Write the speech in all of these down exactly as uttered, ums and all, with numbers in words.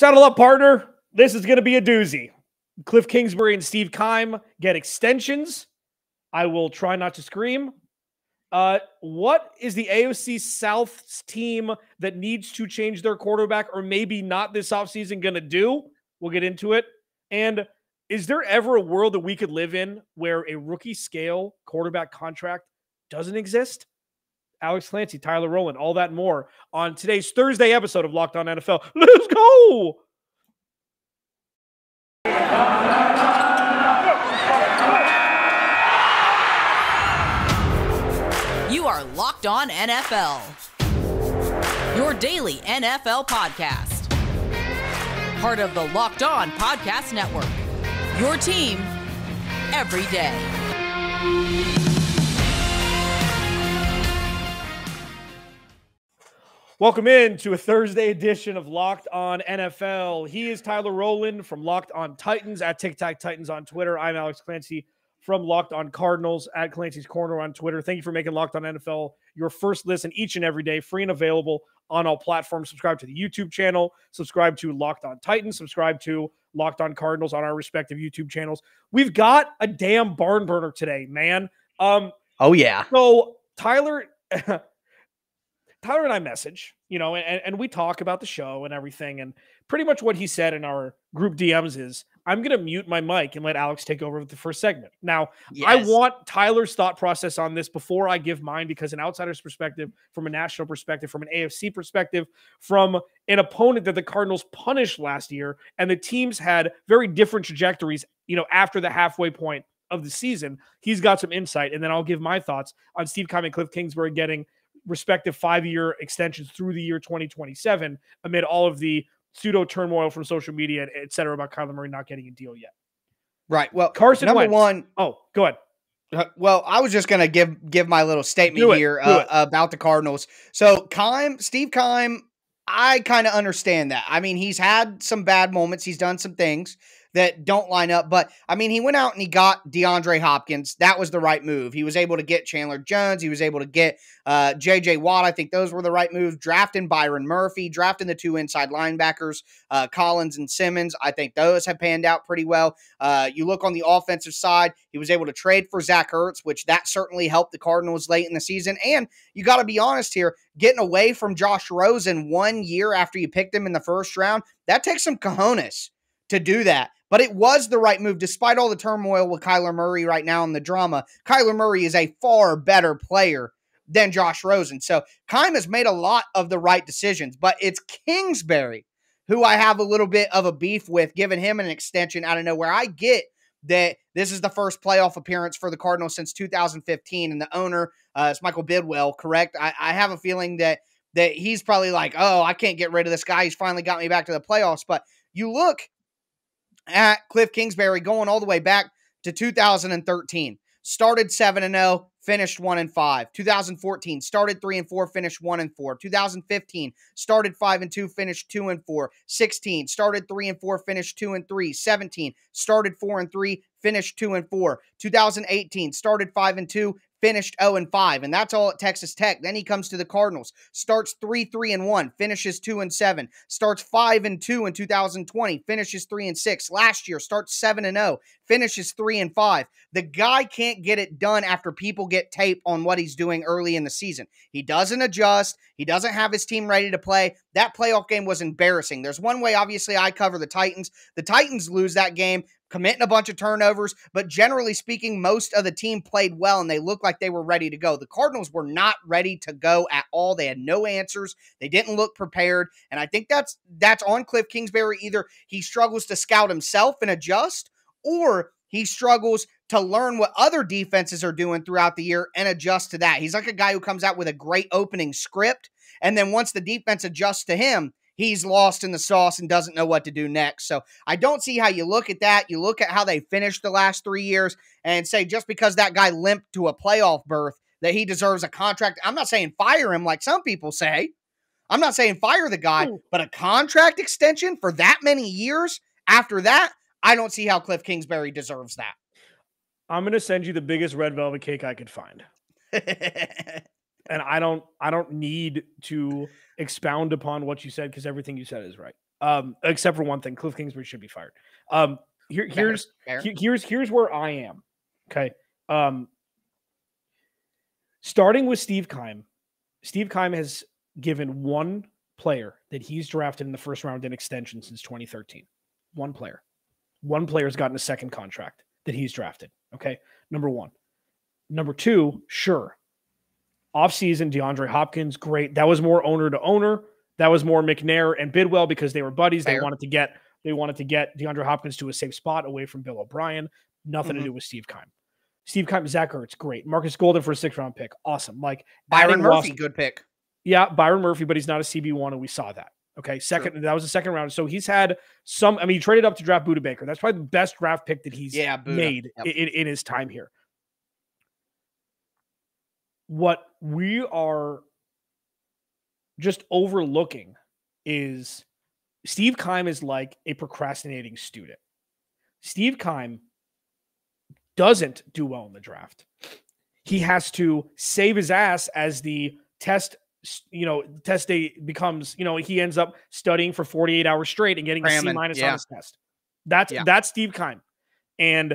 Saddle up, partner. This is going to be a doozy. Kliff Kingsbury and Steve Keim get extensions. I will try not to scream. Uh, what is the A O C South's team that needs to change their quarterback or maybe not this offseason going to do? We'll get into it. And is there ever a world that we could live in where a rookie scale quarterback contract doesn't exist? Alex Clancy, Tyler Rowland, all that and more on today's Thursday episode of Locked On N F L. Let's go! You are Locked On N F L, your daily N F L podcast. Part of the Locked On Podcast Network, your team every day. Welcome in to a Thursday edition of Locked On N F L. He is Tyler Rowland from Locked On Titans at Tic Tac Titans on Twitter. I'm Alex Clancy from Locked On Cardinals at Clancy's Corner on Twitter. Thank you for making Locked On N F L your first listen each and every day, free and available on all platforms. Subscribe to the YouTube channel. Subscribe to Locked On Titans. Subscribe to Locked On Cardinals on our respective YouTube channels. We've got a damn barn burner today, man. Um, oh, yeah. So, Tyler... Tyler and I message, you know, and, and we talk about the show and everything. And pretty much what he said in our group D Ms is, I'm going to mute my mic and let Alex take over with the first segment. Now, yes. I want Tyler's thought process on this before I give mine, because an outsider's perspective, from a national perspective, from an A F C perspective, from an opponent that the Cardinals punished last year, and the teams had very different trajectories, you know, after the halfway point of the season, he's got some insight. And then I'll give my thoughts on Steve Keim and Kliff Kingsbury getting respective five-year extensions through the year twenty twenty-seven amid all of the pseudo-turmoil from social media, et cetera, about Kyler Murray not getting a deal yet. Right. Well, Carson number Wentz. one. Oh, go ahead. Uh, well, I was just going to give give my little statement here uh, about the Cardinals. So Keim, Steve Keim, I kind of understand that. I mean, he's had some bad moments. He's done some things that don't line up. But, I mean, he went out and he got DeAndre Hopkins. That was the right move. He was able to get Chandler Jones. He was able to get uh, J J. Watt. I think those were the right moves. Drafting Byron Murphy, drafting the two inside linebackers, uh, Collins and Simmons. I think those have panned out pretty well. Uh, you look on the offensive side, he was able to trade for Zach Ertz, which that certainly helped the Cardinals late in the season. And you got to be honest here, getting away from Josh Rosen one year after you picked him in the first round, that takes some cojones to do that. But it was the right move, despite all the turmoil with Kyler Murray right now and the drama. Kyler Murray is a far better player than Josh Rosen. So Keim has made a lot of the right decisions, but it's Kingsbury who I have a little bit of a beef with, giving him an extension out of nowhere. I get that this is the first playoff appearance for the Cardinals since two thousand fifteen, and the owner uh, is Michael Bidwell, correct? I, I have a feeling that that he's probably like, oh, I can't get rid of this guy. He's finally got me back to the playoffs. But you look at Kliff Kingsbury going all the way back to two thousand thirteen. Started seven and oh, finished one and five. two thousand fourteen, started three and four, finished one and four. two thousand fifteen, started five and two, finished two and four. sixteen, started three and four, finished two and three. seventeen, started four and three, finished two and four. two thousand eighteen, started five and two, finished oh and five, and that's all at Texas Tech. Then he comes to the Cardinals, starts three three and one, finishes two and seven, starts five and two in two thousand twenty, finishes three and six. Last year, starts seven and oh, finishes three and five. The guy can't get it done after people get tape on what he's doing early in the season. He doesn't adjust. He doesn't have his team ready to play. That playoff game was embarrassing. There's one way, obviously, I cover the Titans. The Titans lose that game, committing a bunch of turnovers, but generally speaking, most of the team played well and they looked like they were ready to go. The Cardinals were not ready to go at all. They had no answers. They didn't look prepared, and I think that's that's on Kliff Kingsbury. Either he struggles to scout himself and adjust, or he struggles to learn what other defenses are doing throughout the year and adjust to that. He's like a guy who comes out with a great opening script, and then once the defense adjusts to him, he's lost in the sauce and doesn't know what to do next. So I don't see how you look at that. You look at how they finished the last three years and say just because that guy limped to a playoff berth that he deserves a contract. I'm not saying fire him like some people say. I'm not saying fire the guy, but a contract extension for that many years after that, I don't see how Kliff Kingsbury deserves that. I'm going to send you the biggest red velvet cake I could find. And I don't, I don't need to expound upon what you said because everything you said is right, um, except for one thing: Kliff Kingsbury should be fired. Um, here, here's, fair, fair. here's, here's where I am. Okay, um, starting with Steve Keim. Steve Keim has given one player that he's drafted in the first round an extension since twenty thirteen. One player, one player has gotten a second contract that he's drafted. Okay, number one. Number two, sure. Offseason, DeAndre Hopkins, great. That was more owner to owner. That was more McNair and Bidwell because they were buddies. Fair. They wanted to get they wanted to get DeAndre Hopkins to a safe spot away from Bill O'Brien. Nothing mm-hmm. to do with Steve Keim. Steve Keim, Zach Ertz, great. Marcus Golden for a sixth round pick, awesome. Like Byron Murphy, Ross, good pick. Yeah, Byron Murphy, but he's not a C B one, and we saw that. Okay, second, sure. That was the second round. So he's had some. I mean, he traded up to draft Buda Baker. That's probably the best draft pick that he's yeah, made yep. in, in his time here. What we are just overlooking is Steve Keim is like a procrastinating student. Steve Keim doesn't do well in the draft. He has to save his ass as the test, you know, test day becomes, you know, he ends up studying for forty-eight hours straight and getting Cramming. a C minus yeah. on his test. That's, yeah. that's Steve Keim. And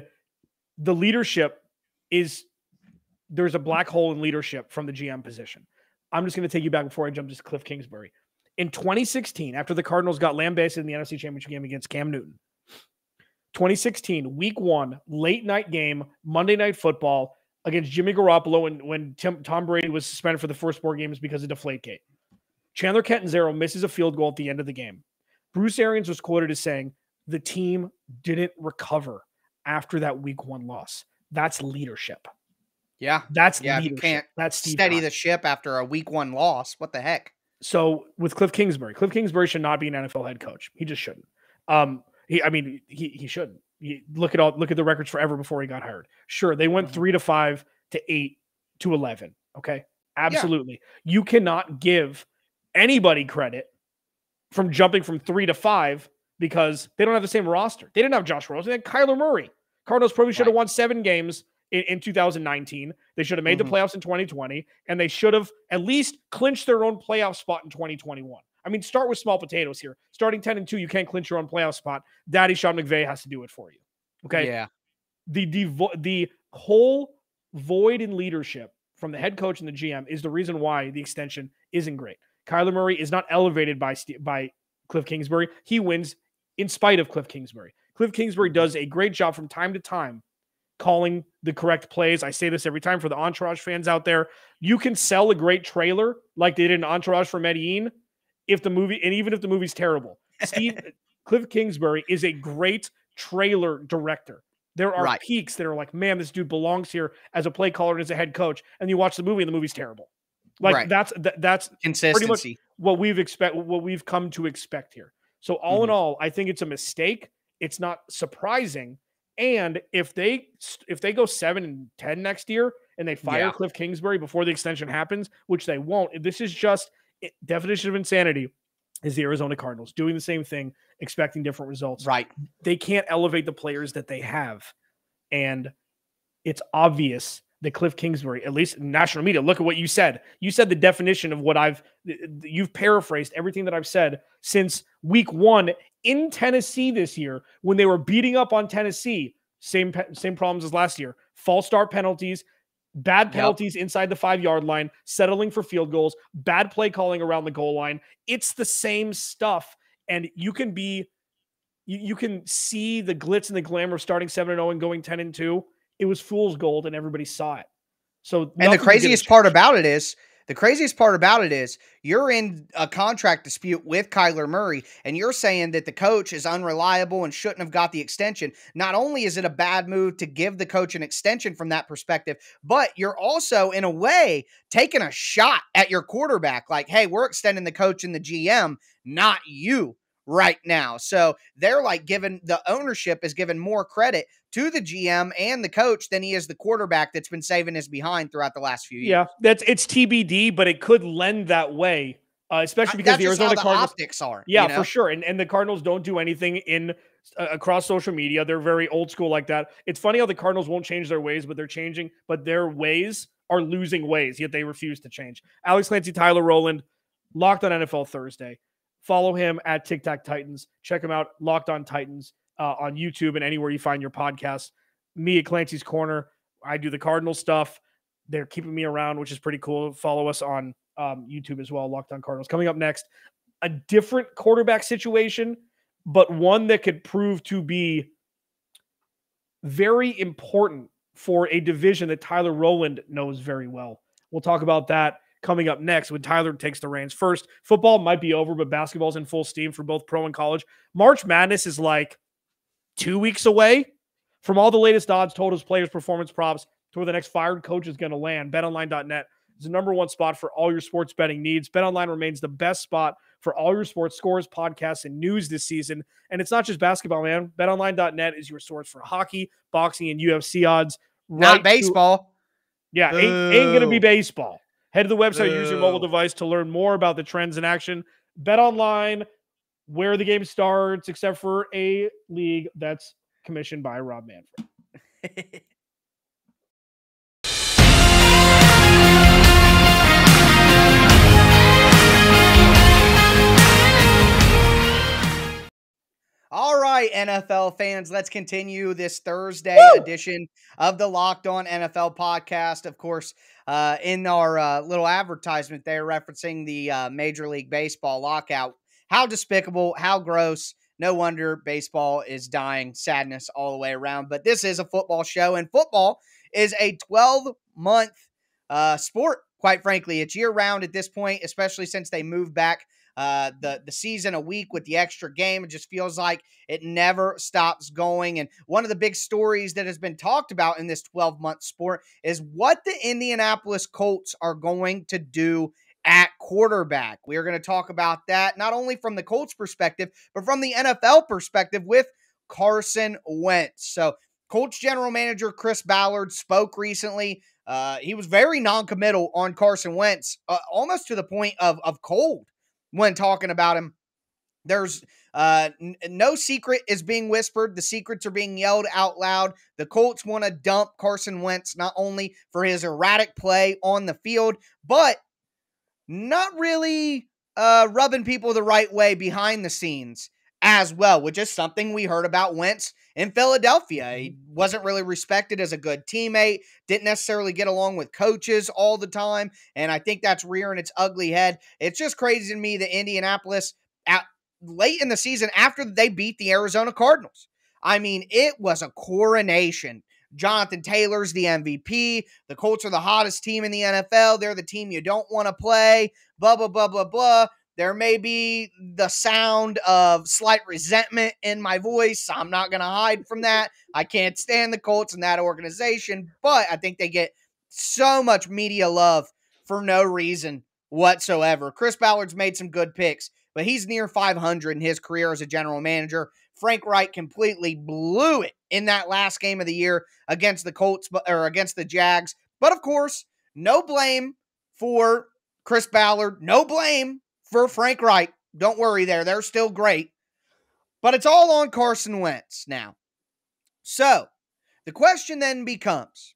the leadership is... There's a black hole in leadership from the G M position. I'm just going to take you back before I jump to Kliff Kingsbury. In twenty sixteen, after the Cardinals got lambasted in the N F C Championship game against Cam Newton, twenty sixteen, week one, late night game, Monday Night Football against Jimmy Garoppolo and when Tim, Tom Brady was suspended for the first four games because of Deflategate. Chandler Catanzaro misses a field goal at the end of the game. Bruce Arians was quoted as saying, the team didn't recover after that week one loss. That's leadership. Yeah, that's yeah. You can't that's Steve steady Keim. the ship after a week one loss. What the heck? So with Kliff Kingsbury, Kliff Kingsbury should not be an N F L head coach. He just shouldn't. Um, he, I mean, he he shouldn't. He, look at all look at the records forever before he got hired. Sure, they went mm-hmm. three to five to eight to eleven. Okay, absolutely. Yeah. You cannot give anybody credit from jumping from three to five because they don't have the same roster. They didn't have Josh Rosen. They had Kyler Murray. Cardinals probably should have right. won seven games. In two thousand nineteen, they should have made mm-hmm. the playoffs in twenty twenty, and they should have at least clinched their own playoff spot in twenty twenty-one. I mean, start with small potatoes here. Starting ten and two, you can't clinch your own playoff spot. Daddy Sean McVay has to do it for you. Okay. Yeah. The, the, the whole void in leadership from the head coach and the G M is the reason why the extension isn't great. Kyler Murray is not elevated by, by Kliff Kingsbury. He wins in spite of Kliff Kingsbury. Kliff Kingsbury does a great job from time to time calling the correct plays. I say this every time for the Entourage fans out there. You can sell a great trailer like they did in Entourage for Medellin if the movie, and even if the movie's terrible. Steve Kliff Kingsbury is a great trailer director. There are right. peaks that are like, man, this dude belongs here as a play caller and as a head coach. And you watch the movie and the movie's terrible. Like right. that's th that's consistency. Pretty much what we've expect, what we've come to expect here. So all mm-hmm. in all, I think it's a mistake. It's not surprising. And if they if they go seven and ten next year and they fire yeah. Kliff Kingsbury before the extension happens, which they won't, this is just it, definition of insanity is the Arizona Cardinals doing the same thing, expecting different results. Right. They can't elevate the players that they have. And it's obvious that Kliff Kingsbury, at least in national media, look at what you said. You said the definition of what I've you've paraphrased everything that I've said since week one. In Tennessee this year, when they were beating up on Tennessee, same same problems as last year. False start penalties, bad penalties yep. inside the five-yard line, settling for field goals, bad play calling around the goal line. It's the same stuff, and you can be, you, you can see the glitz and the glamour of starting seven and oh and going ten and two. It was fool's gold, and everybody saw it. So, and the craziest part about it is. The craziest part about it is you're in a contract dispute with Kyler Murray, and you're saying that the coach is unreliable and shouldn't have got the extension. Not only is it a bad move to give the coach an extension from that perspective, but you're also, in a way, taking a shot at your quarterback. Like, hey, we're extending the coach and the G M, not you right now. So they're like giving the ownership is given more credit to the G M and the coach than he is the quarterback that's been saving his behind throughout the last few years. Yeah, that's it's T B D, but it could lend that way, uh, especially because the Arizona Cardinals optics are. Yeah, you know? for sure. And and the Cardinals don't do anything in uh, across social media. They're very old school like that. It's funny how the Cardinals won't change their ways, but they're changing. But their ways are losing ways, yet they refuse to change. Alex Clancy, Tyler Rowland, Locked On N F L Thursday. Follow him at Tic Tac Titans. Check him out, Locked On Titans, uh, on YouTube and anywhere you find your podcast. Me at Clancy's Corner. I do the Cardinal stuff. They're keeping me around, which is pretty cool. Follow us on um, YouTube as well, Locked On Cardinals. Coming up next, a different quarterback situation, but one that could prove to be very important for a division that Tyler Rowland knows very well. We'll talk about that coming up next when Tyler takes the reins. First, football might be over, but basketball's in full steam for both pro and college. March Madness is like two weeks away. From all the latest odds, totals, players, performance props, to where the next fired coach is going to land, bet online dot net is the number one spot for all your sports betting needs. BetOnline remains the best spot for all your sports scores, podcasts, and news this season. And it's not just basketball, man. bet online dot net is your source for hockey, boxing, and U F C odds. Right not baseball. To, yeah, ain't, ain't going to be baseball. Head to the website, Boo. Use your mobile device to learn more about the trends in action. BetOnline, where the game starts, except for a league that's commissioned by Rob Manfred. All right, N F L fans, let's continue this Thursday Woo! edition of the Locked On N F L podcast. Of course, uh, in our uh, little advertisement there referencing the uh, Major League Baseball lockout. How despicable, how gross. No wonder baseball is dying. Sadness all the way around. But this is a football show, and football is a twelve-month uh, sport, quite frankly. It's year-round at this point, especially since they moved back Uh, the, the season a week with the extra game. It just feels like it never stops going. And one of the big stories that has been talked about in this twelve-month sport is what the Indianapolis Colts are going to do at quarterback. We are going to talk about that, not only from the Colts perspective, but from the N F L perspective with Carson Wentz. So Colts general manager Chris Ballard spoke recently. Uh, he was very noncommittal on Carson Wentz, uh, almost to the point of, of cold. When talking about him, there's uh, n- no secret is being whispered. The secrets are being yelled out loud. The Colts want to dump Carson Wentz, not only for his erratic play on the field, but not really uh, rubbing people the right way behind the scenes as well, which is something we heard about Wentz in Philadelphia. He wasn't really respected as a good teammate, didn't necessarily get along with coaches all the time, and I think that's rearing its ugly head. It's just crazy to me that Indianapolis, at, late in the season after they beat the Arizona Cardinals, I mean, it was a coronation. Jonathan Taylor's the M V P. The Colts are the hottest team in the N F L. They're the team you don't want to play, blah, blah, blah, blah, blah. There may be the sound of slight resentment in my voice. I'm not going to hide from that. I can't stand the Colts and that organization, but I think they get so much media love for no reason whatsoever. Chris Ballard's made some good picks, but he's near five hundred in his career as a general manager. Frank Wright completely blew it in that last game of the year against the Colts or against the Jags. But of course, no blame for Chris Ballard. No blame for Frank Wright. Don't worry there. They're still great. But it's all on Carson Wentz now. So, the question then becomes,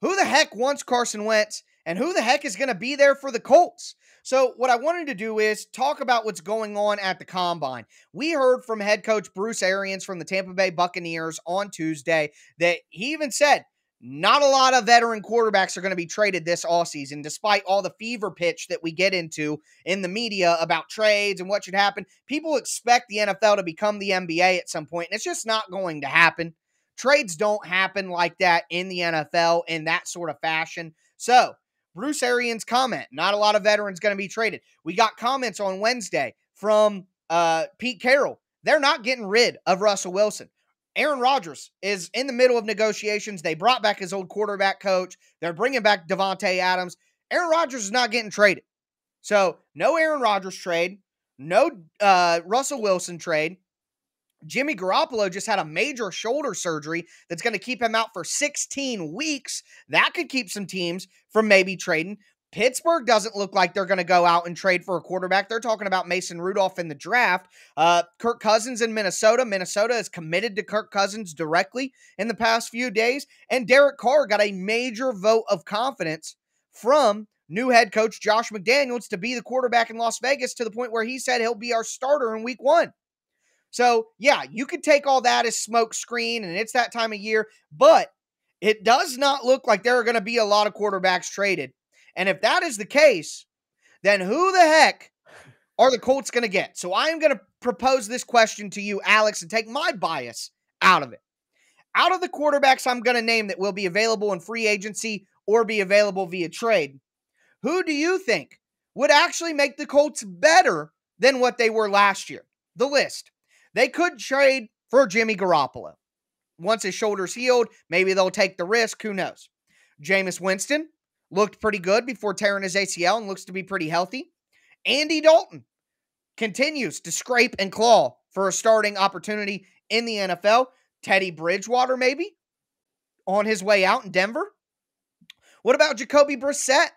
who the heck wants Carson Wentz, and who the heck is going to be there for the Colts? So, what I wanted to do is talk about what's going on at the Combine. We heard from head coach Bruce Arians from the Tampa Bay Buccaneers on Tuesday that he even said, not a lot of veteran quarterbacks are going to be traded this offseason, despite all the fever pitch that we get into in the media about trades and what should happen. People expect the N F L to become the N B A at some point, and it's just not going to happen. Trades don't happen like that in the N F L in that sort of fashion. So, Bruce Arians' comment, not a lot of veterans going to be traded. We got comments on Wednesday from uh, Pete Carroll. They're not getting rid of Russell Wilson. Aaron Rodgers is in the middle of negotiations. They brought back his old quarterback coach. They're bringing back Devontae Adams. Aaron Rodgers is not getting traded. So, no Aaron Rodgers trade, no uh, Russell Wilson trade. Jimmy Garoppolo just had a major shoulder surgery that's going to keep him out for sixteen weeks. That could keep some teams from maybe trading. Pittsburgh doesn't look like they're going to go out and trade for a quarterback. They're talking about Mason Rudolph in the draft. Uh, Kirk Cousins in Minnesota. Minnesota is committed to Kirk Cousins directly in the past few days. And Derek Carr got a major vote of confidence from new head coach Josh McDaniels to be the quarterback in Las Vegas, to the point where he said he'll be our starter in week one. So, yeah, you could take all that as smoke screen, and it's that time of year, but it does not look like there are going to be a lot of quarterbacks traded. And if that is the case, then who the heck are the Colts going to get? So I am going to propose this question to you, Alex, and take my bias out of it. Out of the quarterbacks I'm going to name that will be available in free agency or be available via trade, who do you think would actually make the Colts better than what they were last year? The list. They could trade for Jimmy Garoppolo. Once his shoulder's healed, maybe they'll take the risk. Who knows? Jameis Winston looked pretty good before tearing his A C L and looks to be pretty healthy. Andy Dalton continues to scrape and claw for a starting opportunity in the N F L. Teddy Bridgewater maybe on his way out in Denver. What about Jacoby Brissett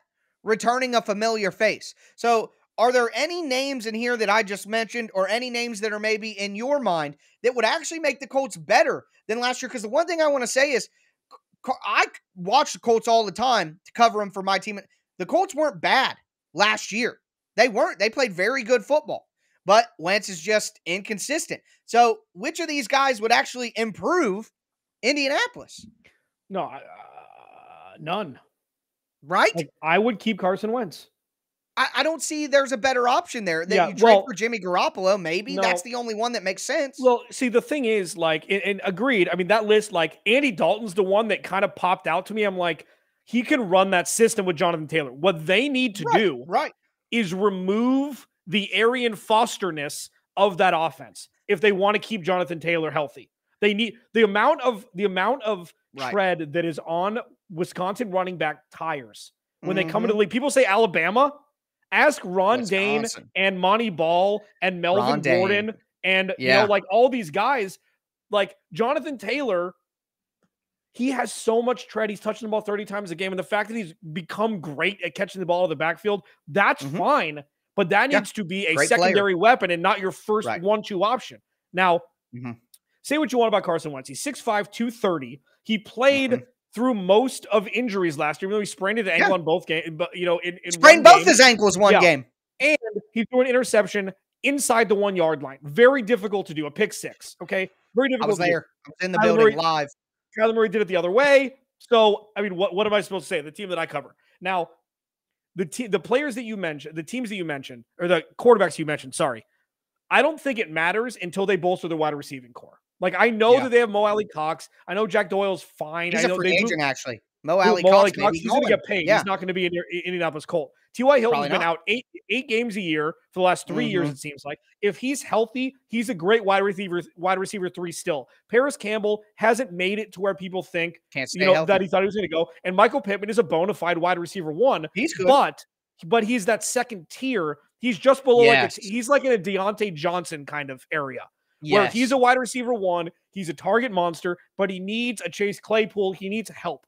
returning a familiar face? So, are there any names in here that I just mentioned, or any names that are maybe in your mind that would actually make the Colts better than last year? Because the one thing I want to say is I watch the Colts all the time to cover them for my team. The Colts weren't bad last year. They weren't. They played very good football, but Wentz is just inconsistent. So which of these guys would actually improve Indianapolis? No, uh, none. Right? Like, I would keep Carson Wentz. I don't see there's a better option there that yeah, you trade well, for Jimmy Garoppolo. Maybe no. That's the only one that makes sense. Well, see, the thing is, like, and, and agreed. I mean, that list, like, Andy Dalton's the one that kind of popped out to me. I'm like, he can run that system with Jonathan Taylor. What they need to right, do right. is remove the Arian Fosterness of that offense if they want to keep Jonathan Taylor healthy. They need the amount of the amount of right. tread that is on Wisconsin running back tires when mm-hmm. they come into the league. People say Alabama. Ask Ron Wisconsin. Dane and Monty Ball and Melvin Gordon and yeah. you know, like all these guys, like Jonathan Taylor, he has so much tread. He's touching the ball thirty times a game. And the fact that he's become great at catching the ball out of the backfield, that's mm-hmm. fine. But that yeah. needs to be a great secondary player. Weapon and not your first right. one two option. Now, mm-hmm. say what you want about Carson Wentz. He's six five, two thirty. He played mm-hmm. through most of injuries last year. Even though he sprained his ankle yeah. on both games, but you know, in, in sprained both game. his ankles one yeah. game, and he threw an interception inside the one yard line. Very difficult to do. A pick six, okay, very difficult. I was there. I was in the Kyler building Murray, live. Kyler Murray did it the other way. So, I mean, what what am I supposed to say? The team that I cover now, the te- the players that you mentioned, the teams that you mentioned, or the quarterbacks you mentioned. Sorry, I don't think it matters until they bolster their wide receiving core. Like, I know yeah. that they have Mo Alley-Cox. I know Jack Doyle's fine. He's I know a free they agent, moved, actually. Mo Alley-Cox, he's going to get paid. Yeah. He's not going to be an Indianapolis Colt. T Y. Hilton's been not. out eight eight games a year for the last three mm-hmm. years, it seems like. If he's healthy, he's a great wide receiver wide receiver three still. Paris Campbell hasn't made it to where people think Can't you know, healthy. that he thought he was going to go. And Michael Pittman is a bona fide wide receiver one. He's good. But, but he's that second tier. He's just below yes. like a, he's like in a Deontay Johnson kind of area. Yes. Where if he's a wide receiver one, he's a target monster, but he needs a Chase Claypool. He needs help.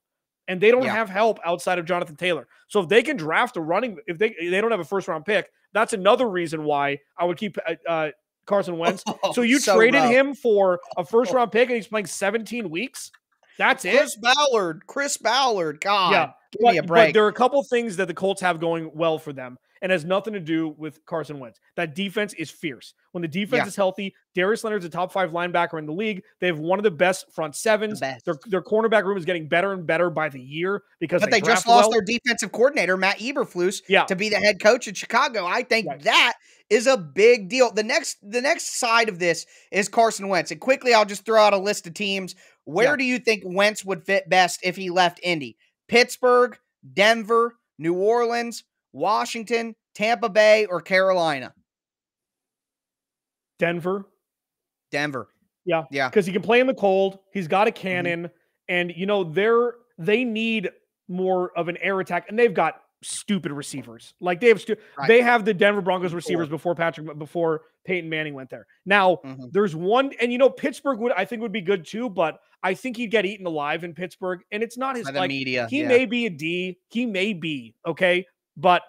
And they don't yeah. have help outside of Jonathan Taylor. So if they can draft a running, if they they don't have a first-round pick, that's another reason why I would keep uh, Carson Wentz. Oh, so you so traded rough. him for a first-round pick, and he's playing seventeen weeks? That's Chris it? Chris Ballard. Chris Ballard. God, yeah. give but, me a break. But there are a couple things that the Colts have going well for them. And has nothing to do with Carson Wentz. That defense is fierce. When the defense yeah. is healthy, Darius Leonard's a top five linebacker in the league. They have one of the best front sevens. The best. Their, their cornerback room is getting better and better by the year because but they, they just lost well. their defensive coordinator, Matt Eberflus, yeah. to be the head coach in Chicago. I think right. that is a big deal. The next, the next side of this is Carson Wentz. And quickly, I'll just throw out a list of teams. Where yeah. do you think Wentz would fit best if he left Indy? Pittsburgh, Denver, New Orleans, Washington, Tampa Bay, or Carolina? Denver. Denver. Yeah. Yeah. Because he can play in the cold. He's got a cannon. Mm-hmm. And, you know, they're they need more of an air attack. And they've got stupid receivers. Like they have stu- right. they have the Denver Broncos receivers before Patrick before Peyton Manning went there. Now mm-hmm. there's one, and you know, Pittsburgh would I think would be good too, but I think he'd get eaten alive in Pittsburgh. And it's not his like, media. He yeah. may be a D. He may be, okay. But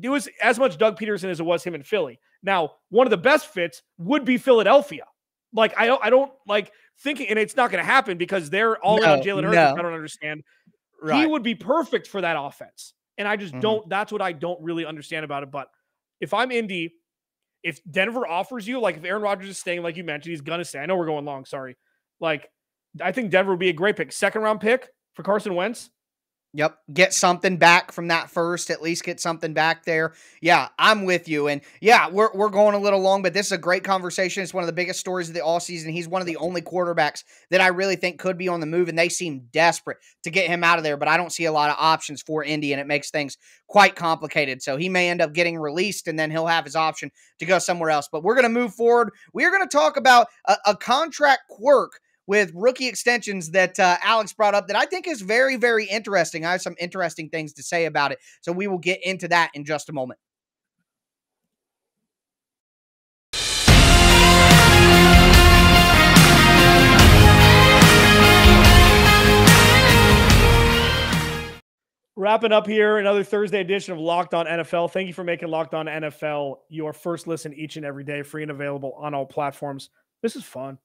it was as much Doug Peterson as it was him in Philly. Now, one of the best fits would be Philadelphia. Like, I don't, I don't like thinking, and it's not going to happen because they're all no, in Jalen Hurts. No. I don't understand. Right. He would be perfect for that offense. And I just mm-hmm. don't, that's what I don't really understand about it. But if I'm Indy, if Denver offers you, like if Aaron Rodgers is staying, like you mentioned, he's going to stay. I know we're going long. Sorry. Like, I think Denver would be a great pick. Second round pick for Carson Wentz. Yep. Get something back from that first, at least get something back there. Yeah, I'm with you. And yeah, we're, we're going a little long, but this is a great conversation. It's one of the biggest stories of the all season. He's one of the only quarterbacks that I really think could be on the move, and they seem desperate to get him out of there, but I don't see a lot of options for Indy, and it makes things quite complicated. So he may end up getting released, and then he'll have his option to go somewhere else. But we're going to move forward. We're going to talk about a, a contract quirk with rookie extensions that uh, Alex brought up that I think is very, very interesting. I have some interesting things to say about it, so we will get into that in just a moment. Wrapping up here, another Thursday edition of Locked On N F L. Thank you for making Locked On N F L your first listen each and every day, free and available on all platforms. This is fun.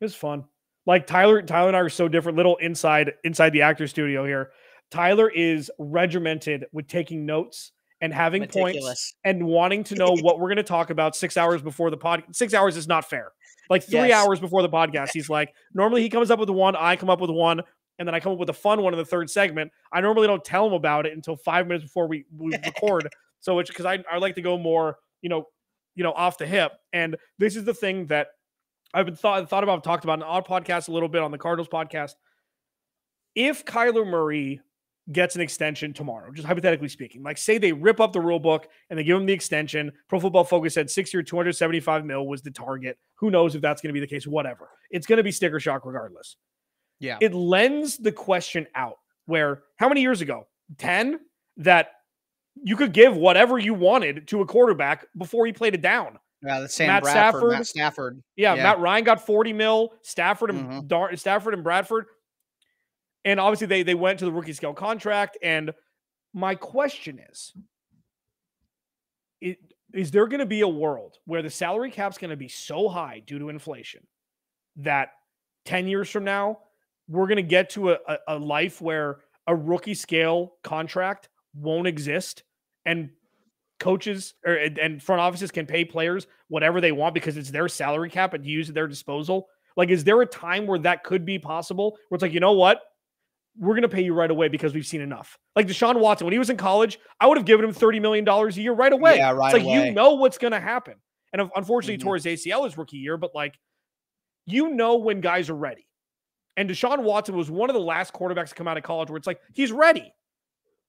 It's fun. Like Tyler, Tyler and I are so different. Little inside inside the actor studio here. Tyler is regimented with taking notes and having Meticulous. points and wanting to know what we're going to talk about six hours before the pod. Six hours is not fair. Like three yes. hours before the podcast, he's like, normally he comes up with one, I come up with one, and then I come up with a fun one in the third segment. I normally don't tell him about it until five minutes before we, we record. So it's because I, I like to go more, you know, you know, off the hip. And this is the thing that I've been thought, thought about, talked about in our podcast a little bit on the Cardinals podcast. If Kyler Murray gets an extension tomorrow, just hypothetically speaking, like say they rip up the rule book and they give him the extension. Pro Football Focus said six year, two hundred seventy-five mil was the target. Who knows if that's going to be the case, whatever. It's going to be sticker shock regardless. Yeah. It lends the question out where how many years ago, ten, that you could give whatever you wanted to a quarterback before he played it down. Yeah, that's Sam Matt Bradford, Stafford. Matt Stafford. Yeah, yeah, Matt Ryan got forty mil. Stafford and mm-hmm. Dar- Stafford and Bradford, and obviously they they went to the rookie scale contract. And my question is, it, is there going to be a world where the salary cap's going to be so high due to inflation that ten years from now we're going to get to a, a, a life where a rookie scale contract won't exist and coaches or and front offices can pay players whatever they want because it's their salary cap and use at their disposal? Like, is there a time where that could be possible? Where it's like, you know what? We're going to pay you right away because we've seen enough. Like Deshaun Watson, when he was in college, I would have given him thirty million dollars a year right away. Yeah, right it's like, away. You know what's going to happen. And unfortunately, mm-hmm. he tore his A C L his rookie year, but like, you know when guys are ready. And Deshaun Watson was one of the last quarterbacks to come out of college where it's like, he's ready.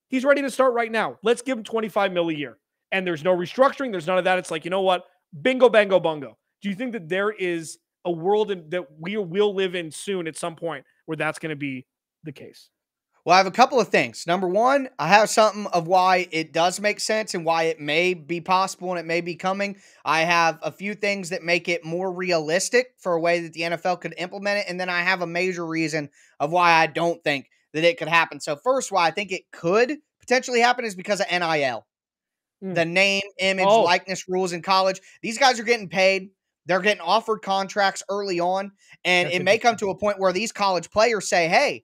He's ready to start right now. Let's give him twenty-five mil a year. And there's no restructuring. There's none of that. It's like, you know what? Bingo, bango, bungo. Do you think that there is a world in, that we will live in soon at some point where that's going to be the case? Well, I have a couple of things. Number one, I have something of why it does make sense and why it may be possible and it may be coming. I have a few things that make it more realistic for a way that the N F L could implement it. And then I have a major reason of why I don't think that it could happen. So first, why I think it could potentially happen is because of N I L. The name, image, oh. likeness rules in college. These guys are getting paid. They're getting offered contracts early on. And That's it may come to a point where these college players say, hey,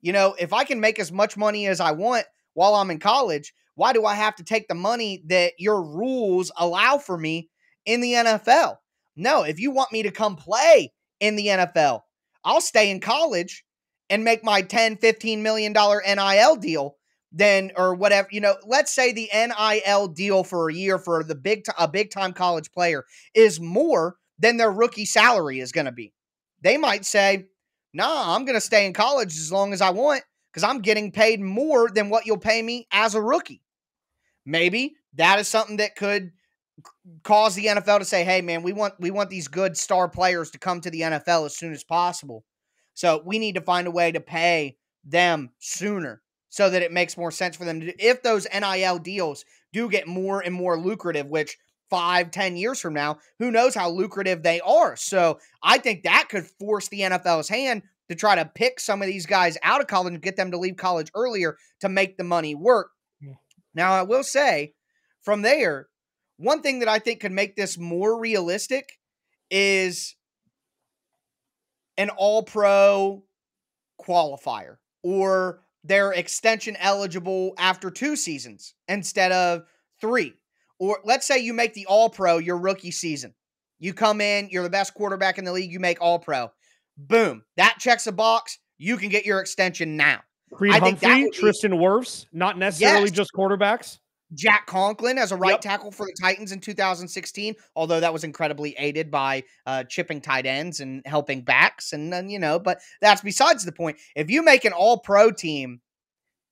you know, if I can make as much money as I want while I'm in college, why do I have to take the money that your rules allow for me in the N F L? No, if you want me to come play in the N F L, I'll stay in college and make my ten, fifteen million dollars N I L deal. Then or whatever, you know, let's say the N I L deal for a year for the big t- a big time college player is more than their rookie salary is going to be. They might say, nah, I'm going to stay in college as long as I want because I'm getting paid more than what you'll pay me as a rookie. Maybe that is something that could cause the N F L to say, hey, man, we want we want these good star players to come to the N F L as soon as possible. So we need to find a way to pay them sooner, so that it makes more sense for them to do. If those N I L deals do get more and more lucrative, which five, ten years from now, who knows how lucrative they are. So I think that could force the N F L's hand to try to pick some of these guys out of college and get them to leave college earlier to make the money work. Now, I will say from there, one thing that I think could make this more realistic is an all-pro qualifier, or they're extension eligible after two seasons instead of three. Or let's say you make the all-pro your rookie season. You come in, you're the best quarterback in the league, you make all-pro. Boom. That checks a box. You can get your extension now. Creed I Humphrey, think that Tristan be... Wirfs, not necessarily yes. just quarterbacks. Jack Conklin as a right yep. tackle for the Titans in two thousand sixteen, although that was incredibly aided by uh, chipping tight ends and helping backs. And then, you know, but that's besides the point. If you make an all-pro team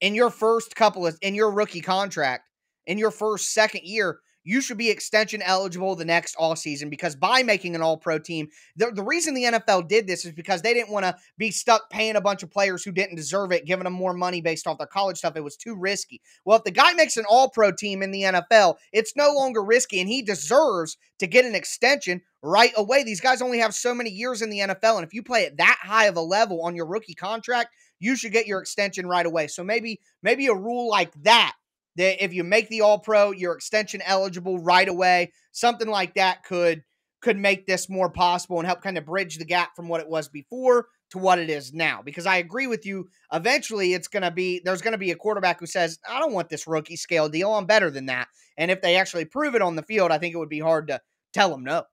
in your first couple of, in your rookie contract, in your first, second year, you should be extension eligible the next offseason, because by making an all-pro team, the, the reason the N F L did this is because they didn't want to be stuck paying a bunch of players who didn't deserve it, giving them more money based off their college stuff. It was too risky. Well, if the guy makes an all-pro team in the N F L, it's no longer risky, and he deserves to get an extension right away. These guys only have so many years in the N F L, and if you play at that high of a level on your rookie contract, you should get your extension right away. So maybe, maybe a rule like that, that if you make the all-pro, you're extension eligible right away. Something like that could could make this more possible and help kind of bridge the gap from what it was before to what it is now. Because I agree with you, eventually it's going to be, there's going to be a quarterback who says, I don't want this rookie scale deal, I'm better than that. And if they actually prove it on the field, I think it would be hard to tell them no.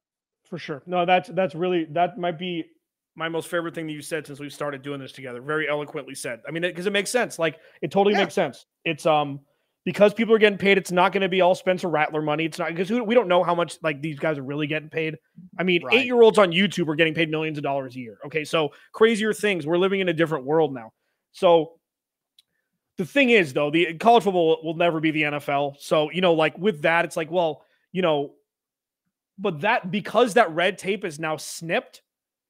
For sure. No, that's that's really, that might be my most favorite thing that you said since we've started doing this together. Very eloquently said. I mean, because it, it makes sense. Like, it totally yeah. makes sense. It's, um, because people are getting paid, it's not going to be all Spencer Rattler money. It's not, because we don't know how much like these guys are really getting paid. I mean, right. eight-year-olds on YouTube are getting paid millions of dollars a year. Okay, so crazier things. We're living in a different world now. So the thing is, though, the college football will never be the N F L. So, you know, like with that, it's like, well, you know, but that, because that red tape is now snipped,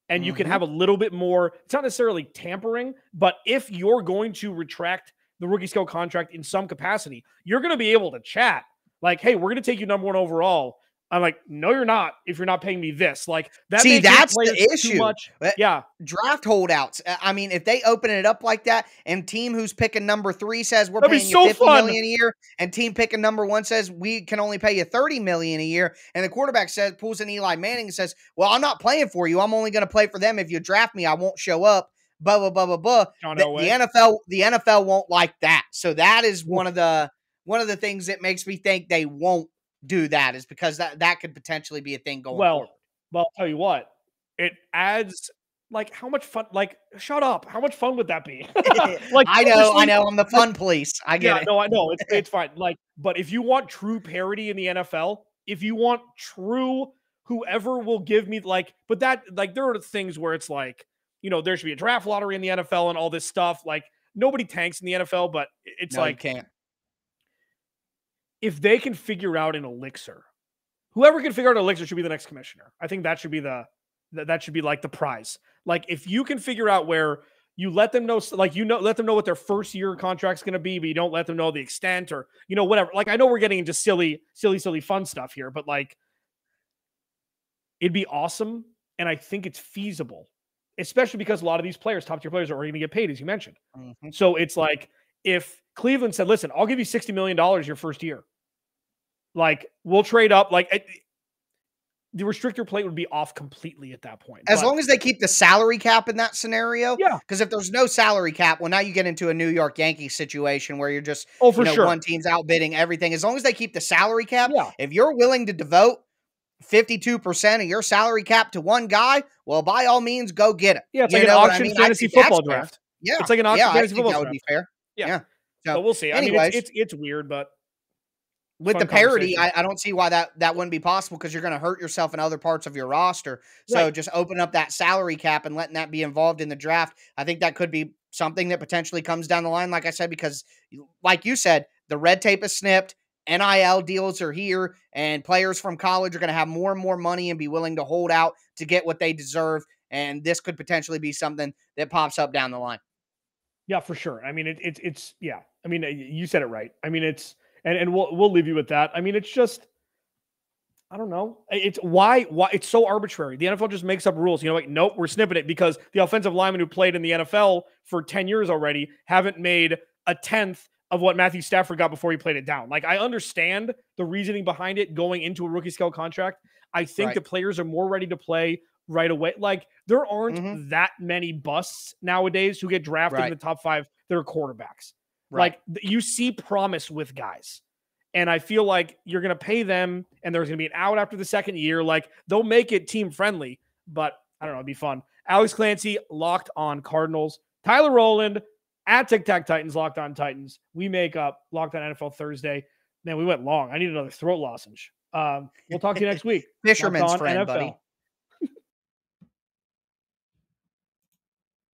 and mm-hmm. you can have a little bit more. It's not necessarily tampering, but if you're going to retract the rookie scale contract in some capacity, you're going to be able to chat like, hey, we're going to take you number one overall. I'm like, no, you're not. If you're not paying me this, like that. See, that's the issue. Too much. Yeah. Draft holdouts. I mean, if they open it up like that, and team who's picking number three says we're paying you fifty million a year, and team picking number one says we can only pay you thirty million a year, and the quarterback says, pulls an Eli Manning and says, well, I'm not playing for you, I'm only going to play for them. If you draft me, I won't show up. Blah, blah, blah, blah, blah. No, no the, the N F L, the N F L won't like that. So that is one of the one of the things that makes me think they won't do that, is because that, that could potentially be a thing going well, forward. Well, I'll tell you what, it adds, like, how much fun, like, shut up. How much fun would that be? Like, I know, I know, I'm the fun police. I get yeah, it. No, I know, it's, it's fine. Like, but if you want true parity in the N F L, if you want true, whoever will give me, like, but that, like, there are things where it's like, you know, there should be a draft lottery in the N F L and all this stuff. Like, nobody tanks in the N F L, but it's no, like, you can't. If they can figure out an elixir, whoever can figure out an elixir should be the next commissioner. I think that should be the, that should be like the prize. Like, if you can figure out where you let them know, like, you know, let them know what their first year contract's going to be, but you don't let them know the extent or, you know, whatever. Like, I know we're getting into silly, silly, silly fun stuff here, but like, it'd be awesome. And I think it's feasible, especially because a lot of these players, top-tier players, are already going to get paid, as you mentioned. Mm-hmm. So it's like, if Cleveland said, listen, I'll give you sixty million dollars your first year, like, we'll trade up. Like, it, the restrictor plate would be off completely at that point. As but, long as they keep the salary cap in that scenario. Yeah. Because if there's no salary cap, well, now you get into a New York Yankees situation where you're just, oh, for you know, sure. one team's outbidding everything. As long as they keep the salary cap, yeah. if you're willing to devote fifty-two percent of your salary cap to one guy, well, by all means, go get it. Yeah, it's you like an auction I mean? fantasy football draft. Fair. Yeah, it's like an auction yeah, fantasy football draft. That would be fair. Yeah, yeah. So, but we'll see. Anyways, I mean, it's, it's it's weird, but with the parity, I, I don't see why that that wouldn't be possible, because you're going to hurt yourself in other parts of your roster. So right. just open up that salary cap and letting that be involved in the draft. I think that could be something that potentially comes down the line. Like I said, because like you said, the red tape is snipped. N I L deals are here, and players from college are going to have more and more money and be willing to hold out to get what they deserve. And this could potentially be something that pops up down the line. Yeah, for sure. I mean, it, it, it's, yeah, I mean, you said it right. I mean, it's, and, and we'll, we'll leave you with that. I mean, it's just, I don't know. It's why, why it's so arbitrary. The N F L just makes up rules. You know, like, nope, we're snipping it because the offensive linemen who played in the N F L for ten years already haven't made a tenth of what Matthew Stafford got before he played it down. Like, I understand the reasoning behind it going into a rookie scale contract. I think right. the players are more ready to play right away. Like, there aren't mm-hmm. that many busts nowadays who get drafted right. in the top five that are quarterbacks. Right. Like, you see promise with guys. And I feel like you're going to pay them, and there's going to be an out after the second year. Like, they'll make it team friendly, but I don't know. It'd be fun. Alex Clancy, Locked On Cardinals. Tyler Rowland, at Tic Tac Titans, Locked On Titans. We make up Locked On N F L Thursday. Man, we went long. I need another throat lozenge. Um, we'll talk to you next week. Fisherman's friend, N F L buddy.